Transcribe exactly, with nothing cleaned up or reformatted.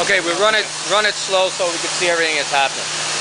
Okay, we run it, run it slow so we can see everything that's happening.